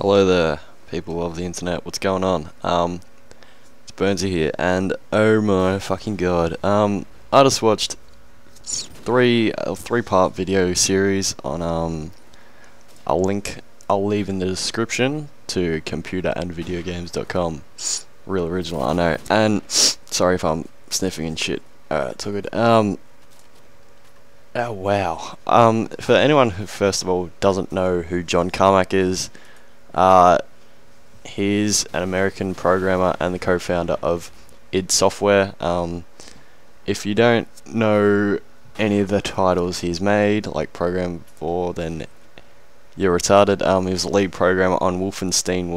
Hello there, people of the internet. What's going on? It's Burnsy here, and oh my fucking god! I just watched a three-part video series on a link I'll leave in the description to computerandvideogames.com. Real original, I know. And sorry if I'm sniffing and shit. Alright, it's all good. Oh wow. For anyone who first of all doesn't know who John Carmack is. He's an American programmer and the co-founder of id Software. If you don't know any of the titles he's made, like Program 4, then you're retarded. He was the lead programmer on Wolfenstein,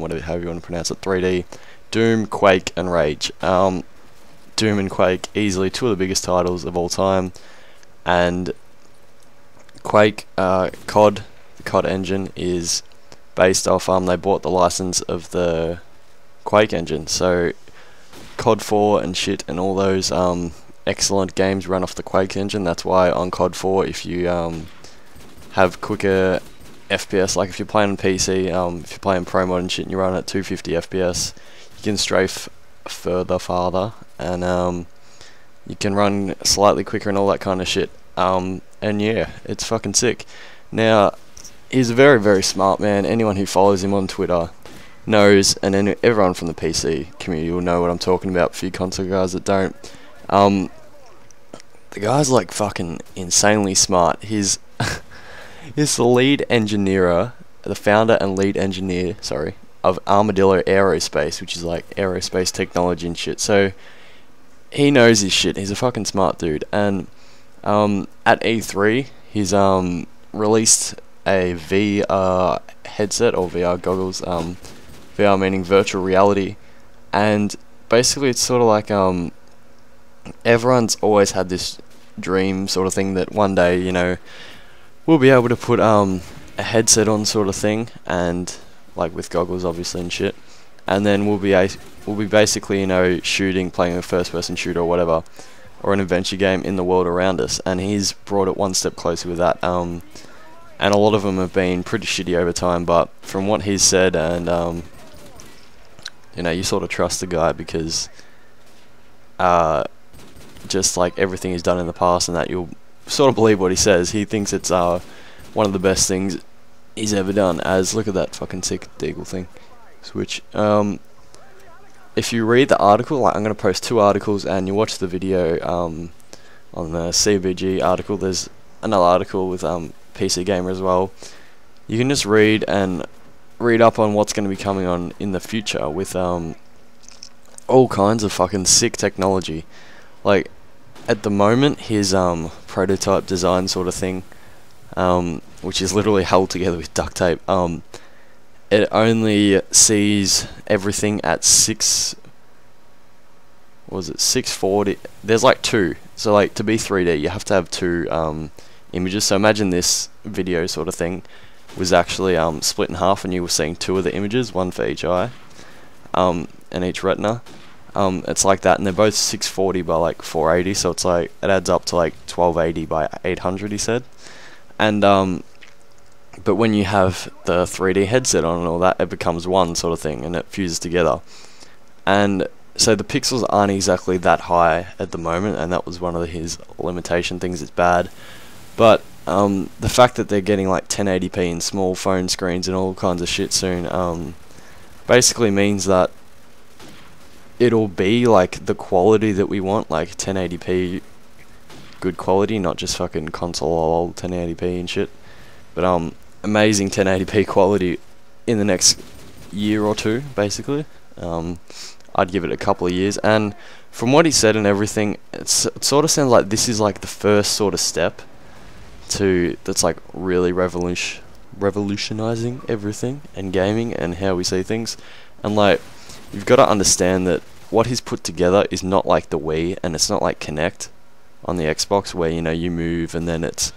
whatever however you want to pronounce it, 3D, Doom, Quake, and Rage. Doom and Quake, easily two of the biggest titles of all time, and Quake, COD, the COD engine is based off, they bought the license of the Quake engine, so COD 4 and shit and all those excellent games run off the Quake engine. That's why on COD 4, if you have quicker FPS, like if you're playing on PC, if you're playing Pro Mod and shit and you run at 250 FPS, you can strafe farther, and you can run slightly quicker and all that kind of shit, and yeah, it's fucking sick. Now, he's a very, very smart man. Anyone who follows him on Twitter knows, and everyone from the PC community will know what I'm talking about. A few console guys that don't. The guy's like fucking insanely smart. He's the lead engineer, the founder and lead engineer, sorry, of Armadillo Aerospace, which is like aerospace technology and shit. So he knows his shit. He's a fucking smart dude. And at E3, he's released a VR headset or VR goggles, VR meaning virtual reality, and basically it's sort of like everyone's always had this dream sort of thing that one day, you know, we'll be able to put a headset on sort of thing, and like with goggles obviously and shit, and then we'll be basically, you know, shooting, playing a first person shooter or whatever, or an adventure game in the world around us, and he's brought it one step closer with that. And a lot of them have been pretty shitty over time, but from what he's said, and you know, you sort of trust the guy because just like everything he's done in the past and that, you'll sort of believe what he says. He thinks it's one of the best things he's ever done. As look at that fucking sick deagle thing switch. If you read the article, like I'm gonna post two articles, and you watch the video on the CBG article, there's another article with PC Gamer as well. You can just read up on what's going to be coming on in the future with all kinds of fucking sick technology. Like at the moment, his prototype design sort of thing, which is literally held together with duct tape, it only sees everything at 640. There's like two, so like to be 3D you have to have two images. So imagine this video sort of thing was actually split in half, and you were seeing two of the images, one for each eye and each retina. It's like that, and they're both 640 by like 480, so it's like it adds up to like 1280 by 800, he said. And but when you have the 3D headset on and all that, it becomes one sort of thing, and it fuses together. And so the pixels aren't exactly that high at the moment, and that was one of his limitation things. It's bad. But the fact that they're getting like 1080p and small phone screens and all kinds of shit soon basically means that it'll be like the quality that we want, like 1080p good quality, not just fucking console old 1080p and shit, but amazing 1080p quality in the next year or two basically. I'd give it a couple of years, and from what he said and everything, it sort of sounds like this is like the first sort of step to that's like really revolutionizing everything and gaming and how we see things. And like, you've got to understand that what he's put together is not like the Wii, and it's not like Kinect on the Xbox where, you know, you move and then it's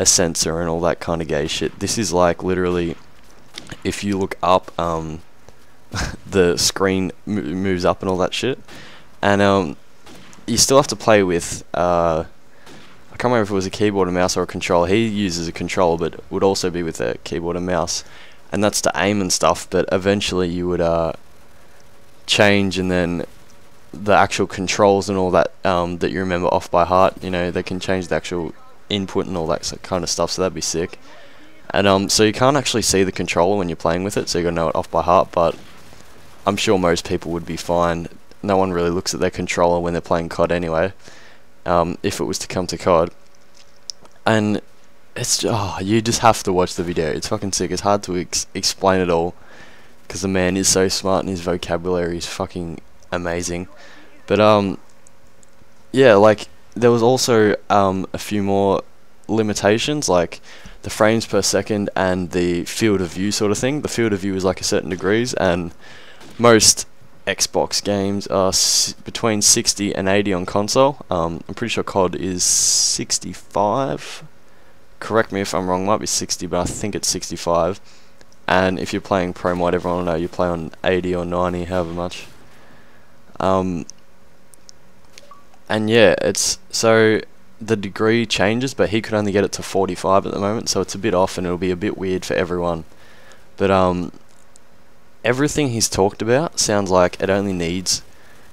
a sensor and all that kind of gay shit. This is like literally, if you look up, the screen moves up and all that shit, and you still have to play with I can't remember if it was a keyboard and mouse or a controller. He uses a controller, but it would also be with a keyboard and mouse. and that's to aim and stuff, but eventually you would change, and then the actual controls and all that that you remember off by heart, you know, they can change the actual input and all that kind of stuff, so that'd be sick. And so you can't actually see the controller when you're playing with it, so you gotta know it off by heart, but I'm sure most people would be fine. No one really looks at their controller when they're playing COD anyway, if it was to come to COD. And it's, oh, you just have to watch the video, it's fucking sick. It's hard to explain it all, because the man is so smart and his vocabulary is fucking amazing. But yeah, like, there was also a few more limitations, like the frames per second and the field of view sort of thing. The field of view is like a certain degrees, and most Xbox games are between 60 and 80 on console. I'm pretty sure COD is 65. Correct me if I'm wrong, might be 60, but I think it's 65. And if you're playing pro mod, everyone will know you play on 80 or 90, however much. And yeah, it's, so the degree changes, but he could only get it to 45 at the moment, so it's a bit off and it'll be a bit weird for everyone. But everything he's talked about sounds like it only needs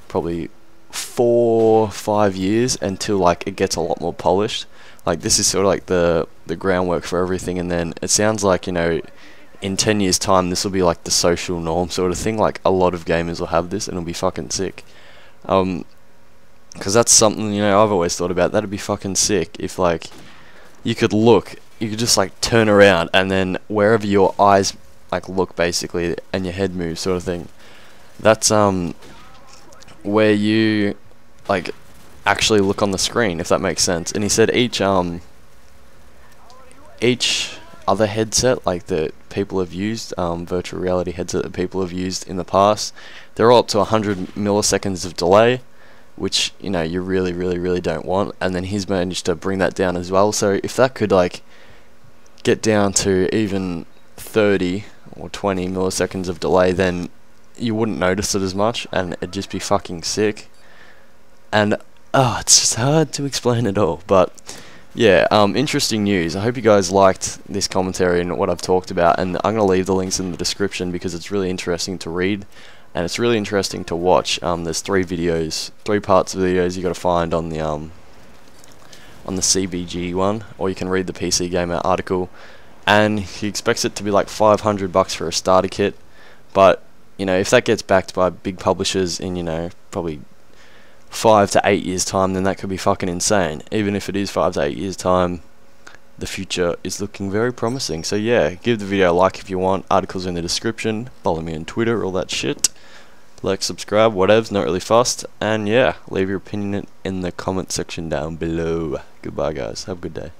probably 4 or 5 years until, like, it gets a lot more polished. Like, this is sort of like the groundwork for everything, and then it sounds like, you know, in 10 years time this will be like the social norm sort of thing, like a lot of gamers will have this and it'll be fucking sick. Because that's something, you know, I've always thought about. That'd be fucking sick if, like, you could look, you could just, like, turn around, and then wherever your eyes, like, look, basically, and your head moves sort of thing. That's where you, like, actually look on the screen, if that makes sense. And he said each other headset, like, that people have used, virtual reality headset that people have used in the past, they're all up to 100 milliseconds of delay, which, you know, you really, really, really don't want. And then he's managed to bring that down as well. So if that could, like, get down to even 30 or 20 milliseconds of delay, then you wouldn't notice it as much, and it'd just be fucking sick. And, oh, it's just hard to explain it all. But yeah, interesting news. I hope you guys liked this commentary and what I've talked about, and I'm going to leave the links in the description because it's really interesting to read. And it's really interesting to watch. There's 3 videos, 3 parts of videos you got to find on the CBG one, or you can read the PC Gamer article. And he expects it to be like $500 for a starter kit, but, you know, if that gets backed by big publishers in, you know, probably 5 to 8 years time, then that could be fucking insane. Even if it is 5 to 8 years time, the future is looking very promising. So yeah, give the video a like if you want. Articles in the description. Follow me on Twitter, all that shit. Like, subscribe, whatevs, not really fussed. And yeah, leave your opinion in the comment section down below. Goodbye, guys. Have a good day.